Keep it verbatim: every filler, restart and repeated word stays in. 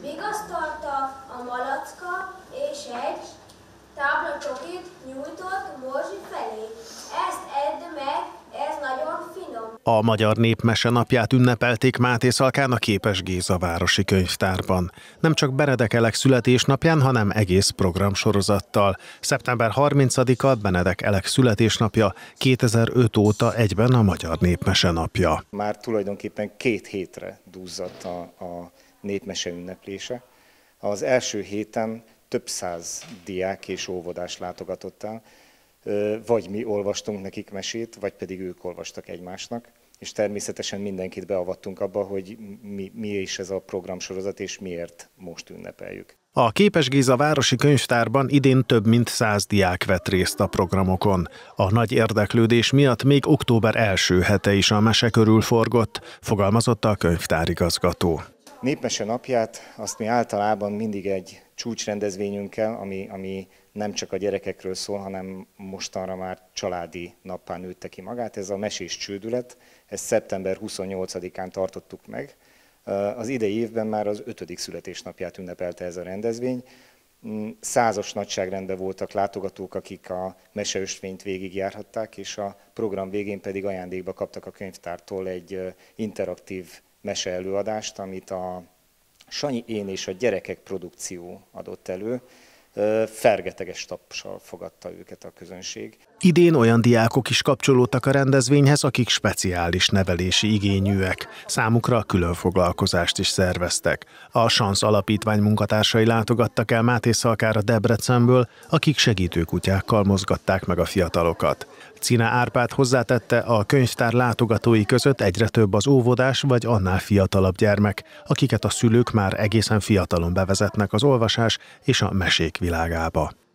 Vigasztalta a malacka, és egy táblacsokit nyújtott Morzsi felé. Ezt edd meg, ez nagyon finom. A Magyar Népmese napját ünnepelték Mátészalkán a Képes Géza Városi Könyvtárban. Nem csak Benedek Elek születésnapján, hanem egész programsorozattal. szeptember harmincadika Benedek Elek születésnapja, kétezer-öt óta egyben a Magyar Népmese napja. Már tulajdonképpen két hétre dúzzadt a, a népmese ünneplése. Az első héten több száz diák és óvodás látogatott el, vagy mi olvastunk nekik mesét, vagy pedig ők olvastak egymásnak, és természetesen mindenkit beavattunk abba, hogy mi, mi is ez a programsorozat, és miért most ünnepeljük. A Képes Géza Városi Könyvtárban idén több mint száz diák vett részt a programokon. A nagy érdeklődés miatt még október első hete is a mese körül forgott, fogalmazott a könyvtárigazgató. Népmese napját azt mi általában mindig egy csúcsrendezvényünkkel, ami, ami nem csak a gyerekekről szól, hanem mostanra már családi nappá nőtte ki magát. Ez a mesés csődület, ezt szeptember huszonnyolcadikán tartottuk meg. Az idei évben már az ötödik születésnapját ünnepelte ez a rendezvény. Százas nagyságrendben voltak látogatók, akik a meseösvényt végigjárhatták, és a program végén pedig ajándékba kaptak a könyvtártól egy interaktív meseelőadást, amit a Sanyi Én és a Gyerekek produkció adott elő. Fergeteges tapsal fogadta őket a közönség. Idén olyan diákok is kapcsolódtak a rendezvényhez, akik speciális nevelési igényűek. Számukra külön foglalkozást is szerveztek. A Sansz Alapítvány munkatársai látogattak el Mátészalkára Debrecenből, akik segítőkutyákkal mozgatták meg a fiatalokat. Czine Árpád hozzátette, a könyvtár látogatói között egyre több az óvodás vagy annál fiatalabb gyermek, akiket a szülők már egészen fiatalon bevezetnek az olvasás és a mesék világába.